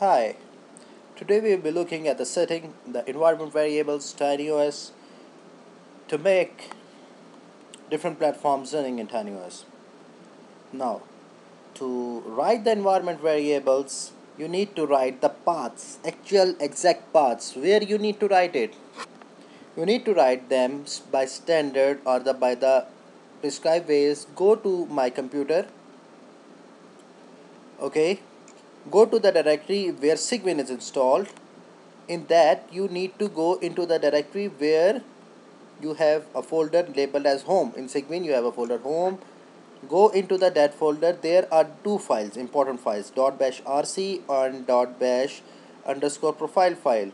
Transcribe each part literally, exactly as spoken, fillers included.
Hi, today we will be looking at the setting the environment variables TinyOS to make different platforms running in TinyOS. Now, to write the environment variables, you need to write the paths, actual exact paths where you need to write it. You need to write them by standard or the by the prescribed ways. Go to my computer. Okay. Go to the directory where Cygwin is installed. In that, you need to go into the directory where you have a folder labeled as home. In Cygwin, you have a folder home. Go into the that folder. There are two files, important files, .bash R C and .bash underscore profile file.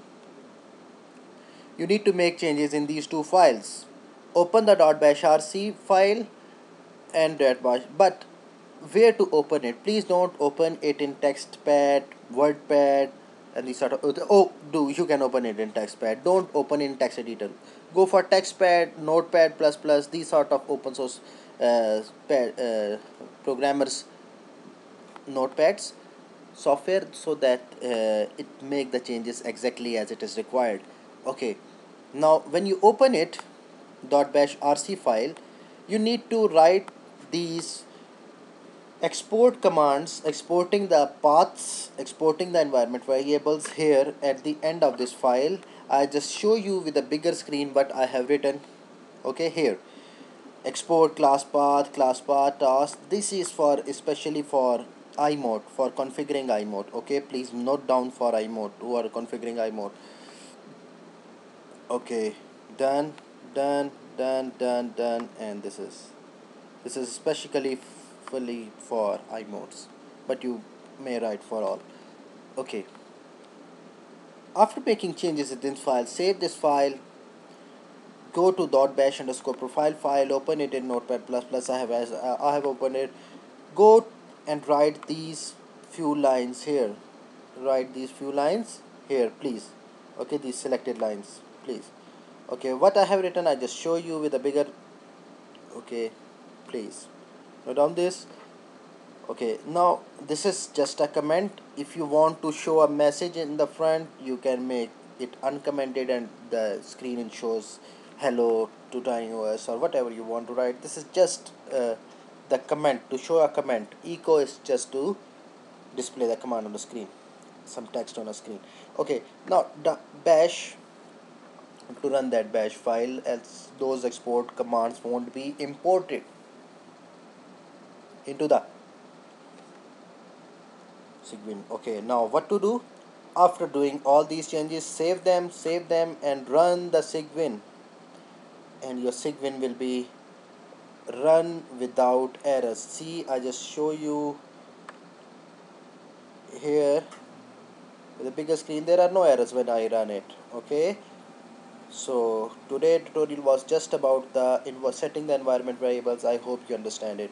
You need to make changes in these two files. Open the .bash R C file and .bash, but where to open it? Please don't open it in TextPad, WordPad, and these sort of. Oh, do you can open it in TextPad? Don't open in text editor. Go for TextPad, Notepad Plus Plus, these sort of open source uh, pad, uh, programmers' notepads software, so that uh, it make the changes exactly as it is required. Okay, now when you open it, .bash R C file, you need to write these export commands, exporting the paths, exporting the environment variables here at the end of this file. I just show you with a bigger screen what I have written. Okay, here export class path, class path task. This is for especially for iMode, for configuring iMode. Okay, please note down for iMode who are configuring iMode. Okay, done, done, done, done, done, and this is this is specially fully for iModes, but you may write for all. Okay, after making changes in this file, save this file. Go to .bash underscore profile file, open it in Notepad Plus Plus. I have as uh, I have opened it. Go and write these few lines here. Write these few lines here, please. Okay, these selected lines, please. Okay, what I have written, I just show you with a bigger. Okay, please. Note down this. Okay, now this is just a comment. If you want to show a message in the front, you can make it uncommented and the screen shows hello to TinyOS or whatever you want to write. This is just uh, the comment, to show a comment. Echo is just to display the command on the screen, some text on a screen. Okay, now the bash, to run that bash file, as those export commands won't be imported into the Cygwin. Okay, now what to do? After doing all these changes, save them, save them, and run the Cygwin, and your Cygwin will be run without errors. See, I just show you here with a bigger screen. There are no errors when I run it. Okay, so today tutorial was just about the setting the environment variables. I hope you understand it.